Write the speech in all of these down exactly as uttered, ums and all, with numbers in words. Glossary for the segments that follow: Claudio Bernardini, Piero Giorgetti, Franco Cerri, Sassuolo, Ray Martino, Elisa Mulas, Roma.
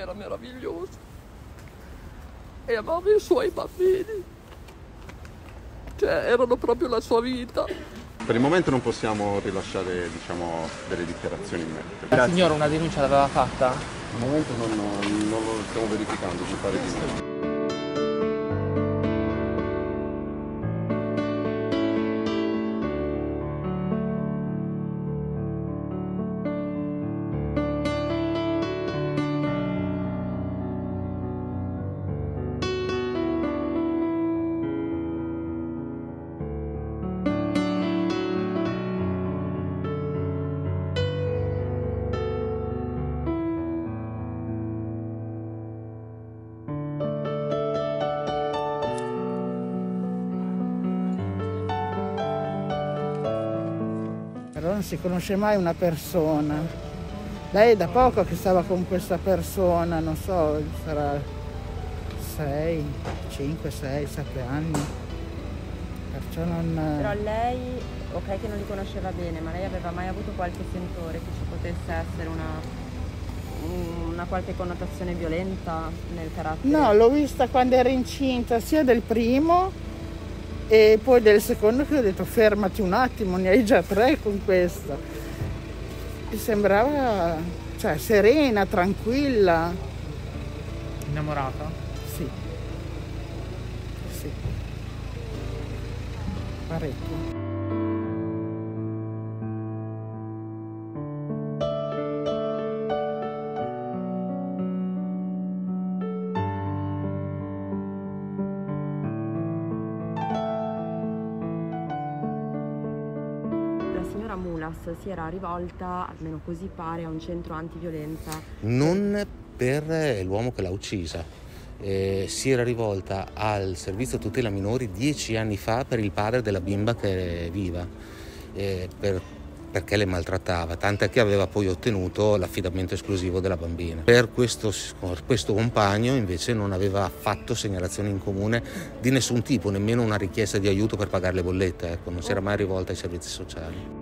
era meraviglioso e amava i suoi bambini, cioè erano proprio la sua vita. Per il momento non possiamo rilasciare, diciamo, delle dichiarazioni in merito. La Grazie. Signora una denuncia l'aveva fatta? Al momento non, non, non lo stiamo verificando, mi pare di no. Però non si conosce mai una persona. Lei è da poco che stava con questa persona, non so, sarà sei, cinque, sei, sette anni. Perciò non... Però lei, ok che non li conosceva bene, ma lei aveva mai avuto qualche sentore che ci potesse essere una, una qualche connotazione violenta nel carattere? No, l'ho vista quando era incinta sia del primo e poi del secondo, che ho detto fermati un attimo, ne hai già tre con questo. Mi sembrava, cioè, serena, tranquilla. Innamorata? Sì. Sì. Parecchio. Mulas si era rivolta, almeno così pare, a un centro antiviolenza. Non per l'uomo che l'ha uccisa, eh, si era rivolta al servizio tutela minori dieci anni fa per il padre della bimba che è viva, eh, per, perché le maltrattava, tant'è che aveva poi ottenuto l'affidamento esclusivo della bambina. Per questo, questo compagno invece non aveva affatto segnalazioni in comune di nessun tipo, nemmeno una richiesta di aiuto per pagare le bollette, ecco, non si era mai rivolta ai servizi sociali.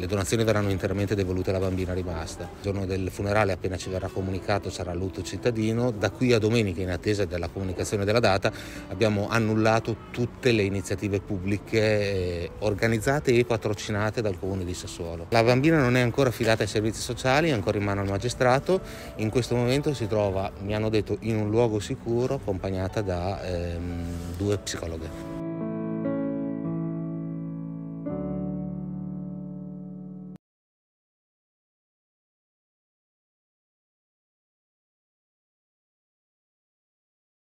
Le donazioni verranno interamente devolute alla bambina rimasta. Il giorno del funerale, appena ci verrà comunicato, sarà lutto cittadino. Da qui a domenica, in attesa della comunicazione della data, abbiamo annullato tutte le iniziative pubbliche organizzate e patrocinate dal Comune di Sassuolo. La bambina non è ancora affidata ai servizi sociali, è ancora in mano al magistrato. In questo momento si trova, mi hanno detto, in un luogo sicuro, accompagnata da ehm, due psicologhe.